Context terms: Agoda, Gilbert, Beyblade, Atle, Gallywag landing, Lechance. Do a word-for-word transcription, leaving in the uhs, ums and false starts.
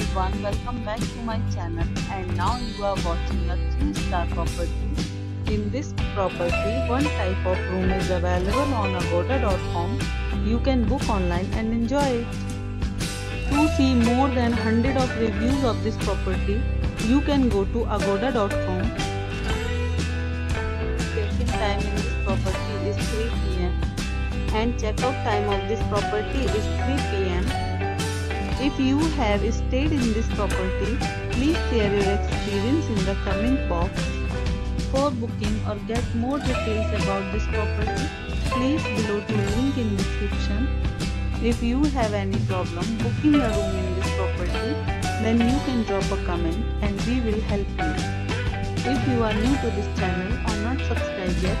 everyone, welcome back to my channel, and now you are watching a three star property. In this property, one type of room is available on agoda dot com. You can book online and enjoy it. To see more than one hundred of reviews of this property, you can go to agoda dot com. Check-in time in this property is three p m and check-out time of this property is three p m If you have stayed in this property, please share your experience in the comment box. For booking or get more details about this property, please below to link in description. If you have any problem booking a room in this property, then you can drop a comment and we will help you. If you are new to this channel or not subscribed yet,